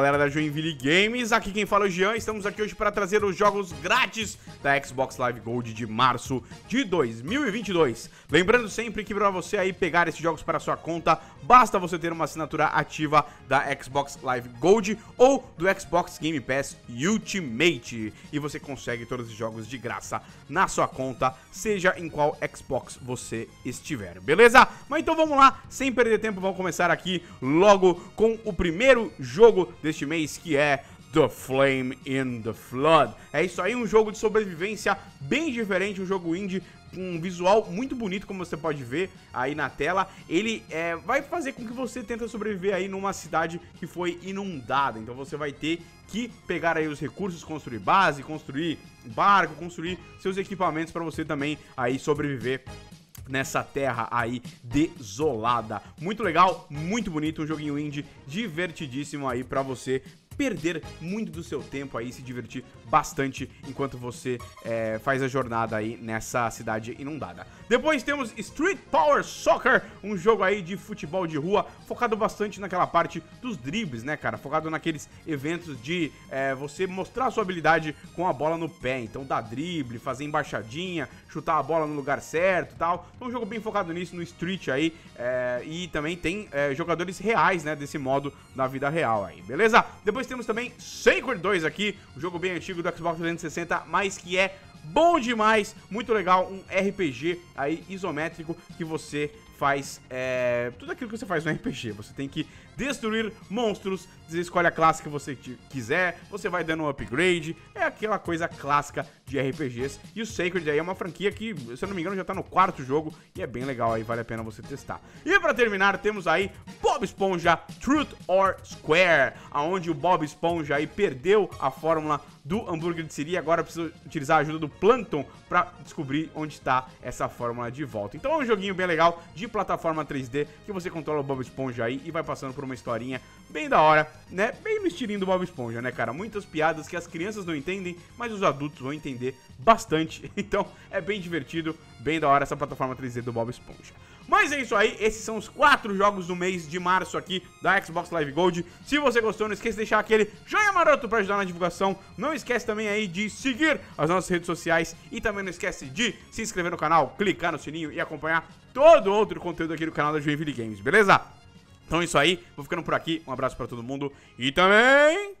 galera da Joinville Games, aqui quem fala é o Jean, estamos aqui hoje para trazer os jogos grátis da Xbox Live Gold de março de 2022. Lembrando sempre que para você aí pegar esses jogos para sua conta, basta você ter uma assinatura ativa da Xbox Live Gold ou do Xbox Game Pass Ultimate, e você consegue todos os jogos de graça na sua conta, seja em qual Xbox você estiver, beleza? Mas então vamos lá, sem perder tempo, vamos começar aqui logo com o primeiro jogo deste mês, que é The Flame in the Flood. É isso aí, um jogo de sobrevivência bem diferente, um jogo indie com um visual muito bonito, como você pode ver aí na tela. Ele vai fazer com que você tente sobreviver aí numa cidade que foi inundada, então você vai ter que pegar aí os recursos, construir base, construir barco, construir seus equipamentos para você também aí sobreviver nessa terra aí desolada. Muito legal, muito bonito, um joguinho indie divertidíssimo aí pra você perder muito do seu tempo aí, se divertir bastante enquanto você faz a jornada aí nessa cidade inundada. Depois temos Street Power Soccer, um jogo aí de futebol de rua, focado bastante naquela parte dos dribles, né, cara? Focado naqueles eventos de você mostrar a sua habilidade com a bola no pé. Então, dar drible, fazer embaixadinha, chutar a bola no lugar certo e tal. Então, um jogo bem focado nisso, no street aí. E também tem jogadores reais, né, desse modo na vida real aí, beleza? Depois temos também Sacred 2 aqui, um jogo bem antigo do Xbox 360, mas que é bom demais, muito legal, um RPG aí isométrico que você faz tudo aquilo que você faz no RPG. Você tem que destruir monstros, você escolhe a classe que você quiser, você vai dando um upgrade, é aquela coisa clássica de RPGs. E o Sacred aí é uma franquia que, se eu não me engano, já tá no 4º jogo e é bem legal aí, vale a pena você testar. E pra terminar, temos aí Bob Esponja Truth or Square, aonde o Bob Esponja aí perdeu a fórmula do hambúrguer de Siri, agora precisa utilizar a ajuda do Plankton pra descobrir onde está essa fórmula de volta. Então é um joguinho bem legal de plataforma 3D que você controla o Bob Esponja aí e vai passando por uma historinha bem da hora, né? Bem no estilinho do Bob Esponja, né, cara? Muitas piadas que as crianças não entendem, mas os adultos vão entender bastante. Então é bem divertido, bem da hora essa plataforma 3D do Bob Esponja. Mas é isso aí, esses são os 4 jogos do mês de março aqui da Xbox Live Gold. Se você gostou, não esqueça de deixar aquele joinha maroto pra ajudar na divulgação. Não esquece também aí de seguir as nossas redes sociais e também não esquece de se inscrever no canal, clicar no sininho e acompanhar todo outro conteúdo aqui do canal da Joinville Games, beleza? Então é isso aí, vou ficando por aqui, um abraço pra todo mundo e também...